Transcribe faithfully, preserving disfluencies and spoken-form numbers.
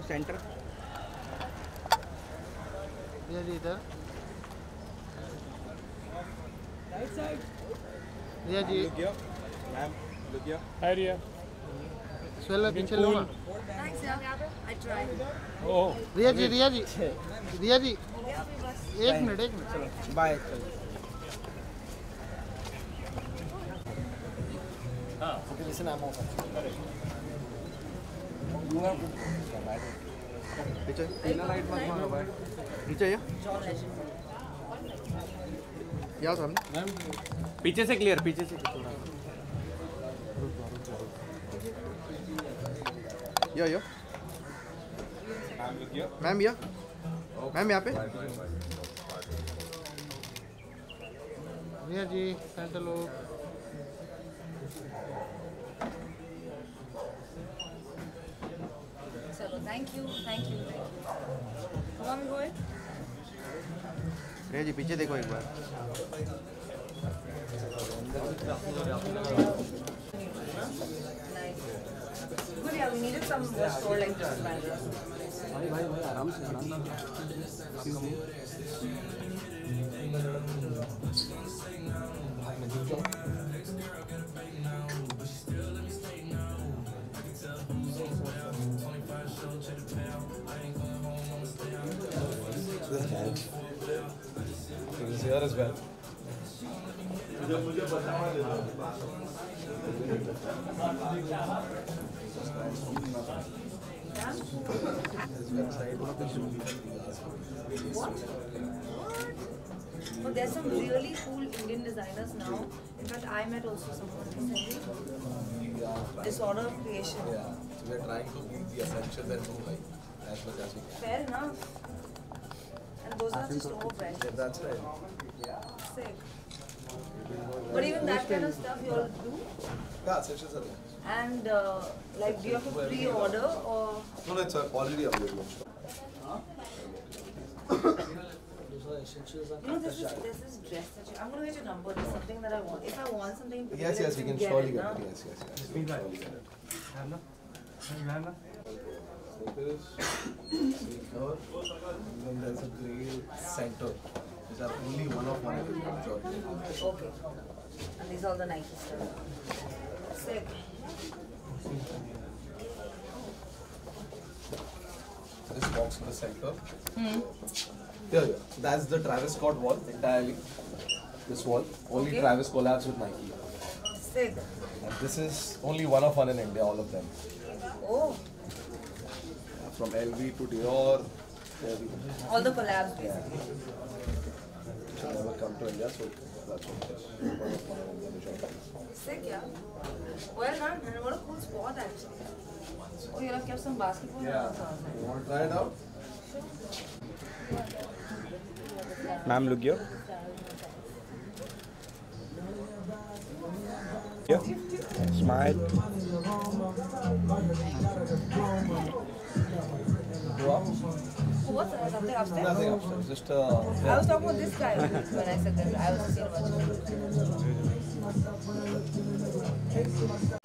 your center. Here, here. Right side. Here, here. Look here. Ma'am, look here. Hi, Ria. Swella, piche lo. Thanks, sir. I tried. Oh. Ria ji, Ria ji. Ria ji. एक minute, एक minute. Bye. हाँ. Okay, listen, I'm off. You have to. Teacher, inner light मत मारो भाई. नीचे या? या सामने? पीछे से क्लियर, पीछे से थोड़ा. या या. मैम या? मैम यहाँ पे? रिया जी, सेंटर लो. Thank you, thank you, thank you. How are we going? Reji, पीछे देखो एक बार. Nice. Good, yeah, we needed some store like this. भाई भाई भाई आराम से आराम से. That is bad. What? But there's some really cool Indian designers now. In fact, I met also someone recently. Disorder of creation. Yeah. So we are trying to keep the essential that we like as much as we can. Fair enough. And those are just overpriced. Yeah, that's right. Yeah. Sick. But even that kind of stuff you all do? Yeah, such as that. And uh, like, do you have to pre-order or? No, no, it's already available. Huh? You know, there's this, there's this dress that you, I'm going to get your number. It's something that I want. If I want something, yes, yes, we can surely get it. Yes, yes, yes. We can surely get it. Hamna? Hamna? Sneakers, sneaker, and then there's a grey center, which are only one of one every job. Okay. And these are all the Nike stuff. Sick. So this box in the center. Hmm. There you are. So that's the Travis Scott wall entirely. This wall. Only okay. Travis collabs with Nike. Sick. And this is only one of one in India, all of them. Oh. From L V to Dior, all the collabs basically. Yeah. They never come to India, so that's what it is. Sick, yeah. Well done, and what a cool spot actually. Oh, you have kept some basketball. Yeah. You want to try it out? Ma'am, look here. Yeah. Smile. What's uh, something upstairs? Nothing upstairs, just uh, yeah. I was talking about this guy when I said that I was seeing much.